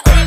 got